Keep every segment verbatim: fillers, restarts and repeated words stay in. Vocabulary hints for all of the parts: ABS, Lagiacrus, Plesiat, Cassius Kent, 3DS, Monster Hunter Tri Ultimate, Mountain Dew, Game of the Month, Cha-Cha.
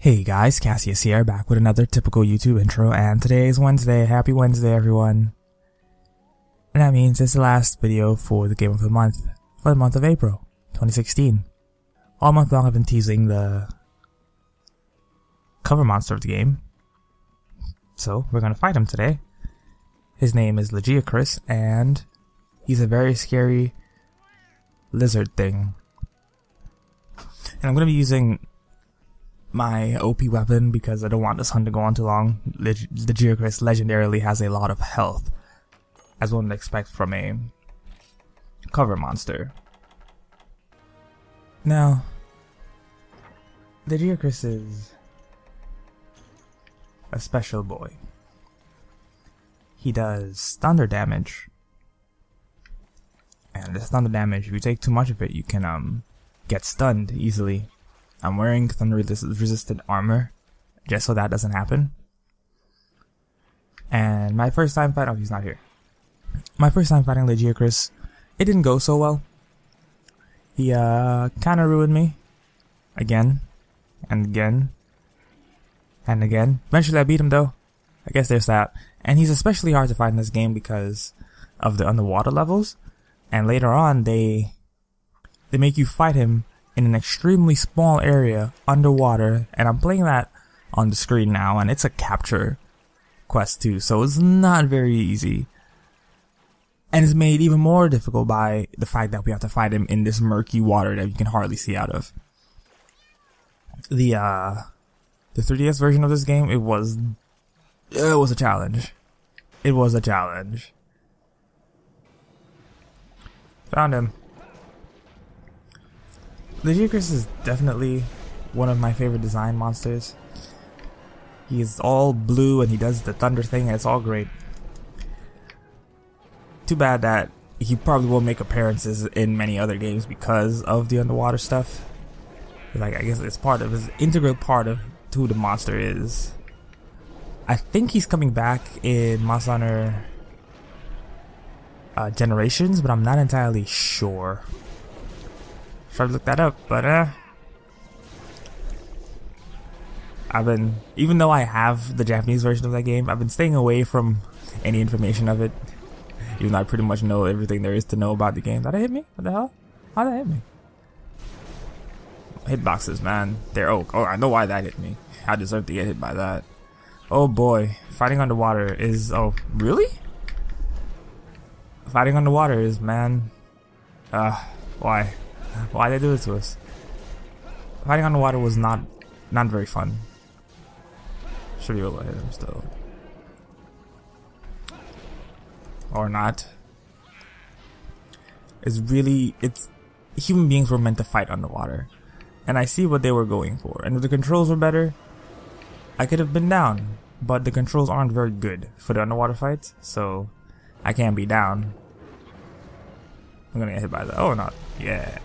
Hey guys, Cassius here, back with another typical YouTube intro, and today is Wednesday. Happy Wednesday, everyone. And that means it's the last video for the game of the month, for the month of April, twenty sixteen. All month long I've been teasing the cover monster of the game, so we're gonna fight him today. His name is Lagiacrus, and he's a very scary lizard thing. And I'm gonna be using my O P weapon because I don't want this hunt to go on too long. Lagiacrus legendarily has a lot of health, as one would expect from a cover monster. Now, Lagiacrus is a special boy. He does thunder damage, and this thunder damage, if you take too much of it, you can um get stunned easily. I'm wearing thunder resistant armor just so that doesn't happen. And my first time fighting, oh, he's not here. My first time fighting Lagiacrus, it didn't go so well. He uh kinda ruined me. Again and again and again. Eventually I beat him though. I guess there's that. And he's especially hard to fight in this game because of the underwater levels. And later on they they make you fight him in an extremely small area underwater, and I'm playing that on the screen now, and it's a capture quest too, so it's not very easy. And it's made even more difficult by the fact that we have to fight him in this murky water that you can hardly see out of. The uh, the three D S version of this game, it was it was a challenge. It was a challenge. Found him. Lagiacrus is definitely one of my favorite design monsters. He is all blue and he does the thunder thing, and it's all great. Too bad that he probably won't make appearances in many other games because of the underwater stuff. Like, I guess it's part of his integral part of who the monster is. I think he's coming back in Monster Hunter uh, Generations, but I'm not entirely sure. Try to look that up, but uh I've been, even though I have the Japanese version of that game, I've been staying away from any information of it, even though I pretty much know everything there is to know about the game. Did that hit me? What the hell? How did that hit me? Hitboxes, man, they're oak. Oh, I know why that hit me. I deserve to get hit by that. Oh boy, fighting underwater is, oh really? Fighting underwater is, man, uh why? Why they do it to us? Fighting on the water was not not very fun. Should be able to hit him still, or not. It's really it's human beings were meant to fight underwater, and I see what they were going for. And if the controls were better, I could have been down. But the controls aren't very good for the underwater fights, so I can't be down. I'm gonna get hit by that. Oh, or not. Yeah.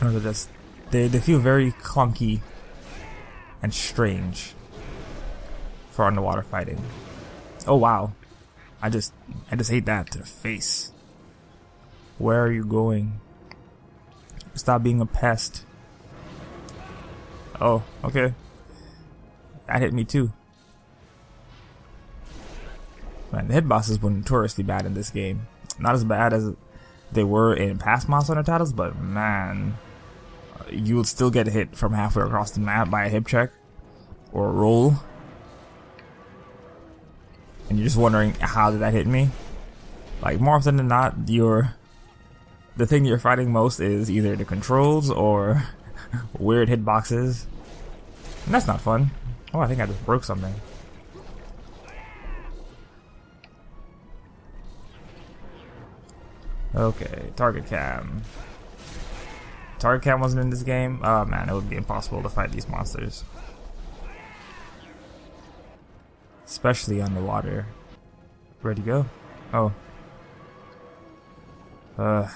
They're just, they, they feel very clunky and strange for underwater fighting. Oh wow, I just I just hate that to the face. Where are you going? Stop being a pest. Oh, okay. That hit me too. Man, the hit bosses were notoriously bad in this game. Not as bad as they were in past Monster Hunter titles, but man, you will still get hit from halfway across the map by a hip check or a roll, and you're just wondering, how did that hit me? Like, more often than not, you're the thing you're fighting most is either the controls or weird hit boxes, and that's not fun. Oh, I think I just broke something. Okay, target cam. Target cam wasn't in this game? Oh man, it would be impossible to fight these monsters. Especially underwater. Where'd he go? Oh. Uh.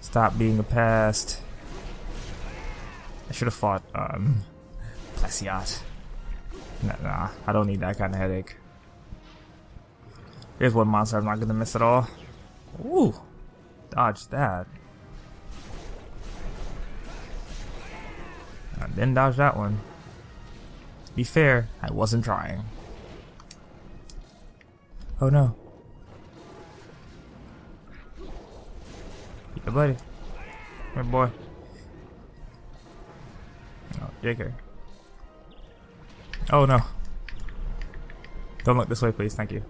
Stop being a pest. I should have fought, um, Plesiat. Nah, nah, I don't need that kind of headache. Here's one monster I'm not going to miss at all. Ooh, dodge that. I didn't dodge that one. To be fair, I wasn't trying. Oh no. Yeah, buddy. Hey, boy. Oh, J K. Oh no. Don't look this way, please. Thank you.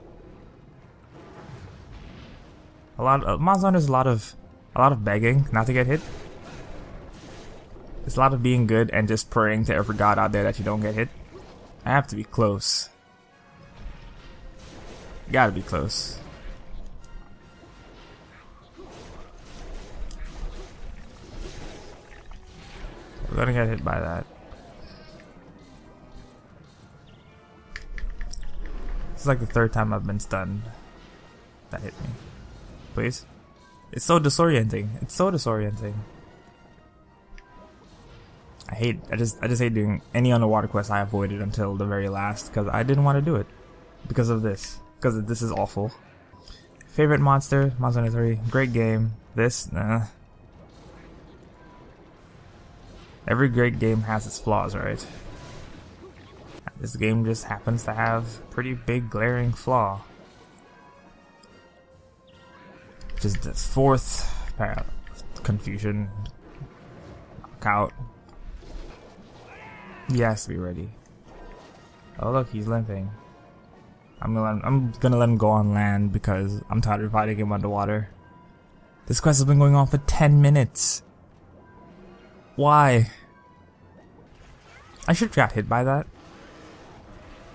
A lot of uh, Monster Hunter is a lot of a lot of begging not to get hit. It's a lot of being good and just praying to every god out there that you don't get hit. I have to be close. You gotta be close. We're gonna get hit by that. This is like the third time I've been stunned. That hit me. Please. It's so disorienting. It's so disorienting. I hate I just I just hate doing any underwater quest. I avoided until the very last because I didn't want to do it. Because of this. Because this is awful. Favorite monster, Monster Hunter three, great game. This, nah. Every great game has its flaws, right? This game just happens to have a pretty big glaring flaw. Just the fourth uh, confusion. Knockout. He has to be ready. Oh look, he's limping. I'm gonna let him, I'm gonna let him go on land because I'm tired of fighting him underwater. This quest has been going on for ten minutes. Why? I should have got hit by that.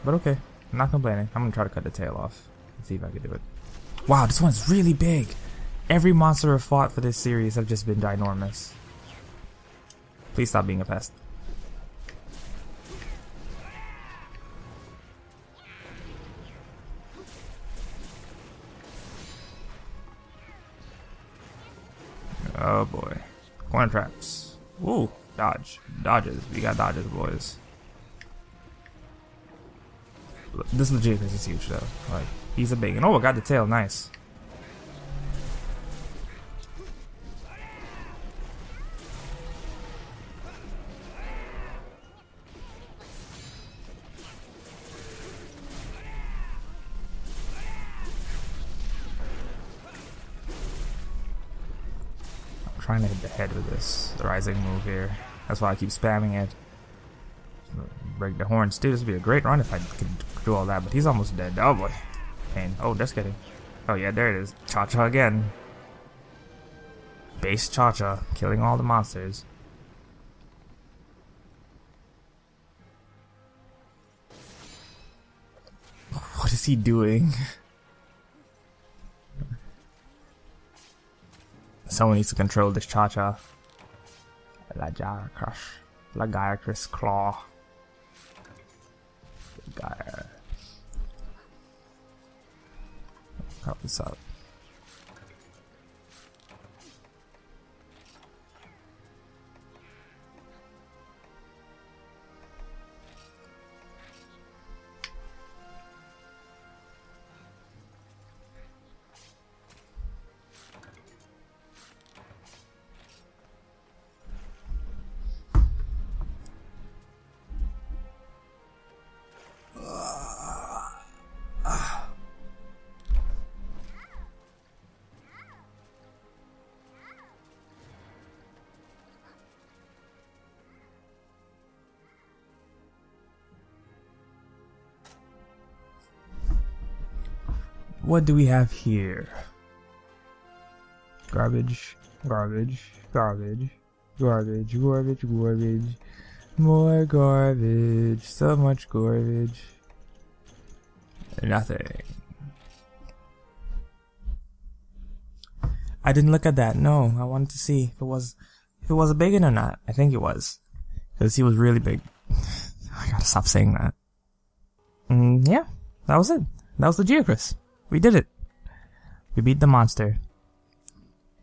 But okay, I'm not complaining. I'm gonna try to cut the tail off. Let's see if I can do it. Wow, this one's really big. Every monster I've fought for this series have just been ginormous. Please stop being a pest. Oh boy. Corner traps. Ooh, dodge. Dodges. We got dodges, boys. This Lagiacrus is huge though. Like, he's a big one. Oh, I got the tail. Nice. I'm trying to hit the head with this. The rising move here. That's why I keep spamming it. Break the horns. Dude, this would be a great run if I could do all that, but he's almost dead. Oh boy. Pain. Oh, just kidding. Oh yeah, there it is. Cha-Cha again. Base Cha-Cha. Killing all the monsters. What is he doing? Someone needs to control this Cha-Cha. Lagiacrus. Lagiacrus Claw. Lagiacrus. Cut this up. What do we have here? Garbage, garbage, garbage, garbage, garbage, garbage, more garbage, so much garbage. Nothing. I didn't look at that. No, I wanted to see if it was if it was a big one or not. I think it was, because he was really big. I gotta stop saying that. Mm, yeah, that was it. That was Lagiacrus. We did it. We beat the monster.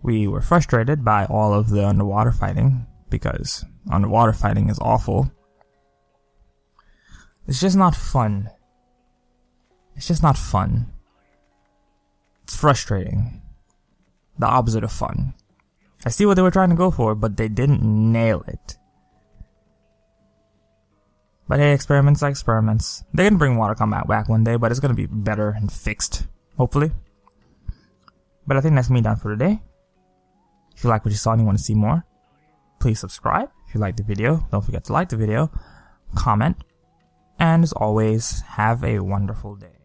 We were frustrated by all of the underwater fighting, because underwater fighting is awful. It's just not fun. It's just not fun. It's frustrating. The opposite of fun. I see what they were trying to go for, but they didn't nail it. But hey, experiments are experiments. They're gonna bring water combat back one day, but it's gonna be better and fixed, hopefully. But I think that's me done for today. If you like what you saw and you want to see more, please subscribe. If you like the video, don't forget to like the video, comment, and as always, have a wonderful day.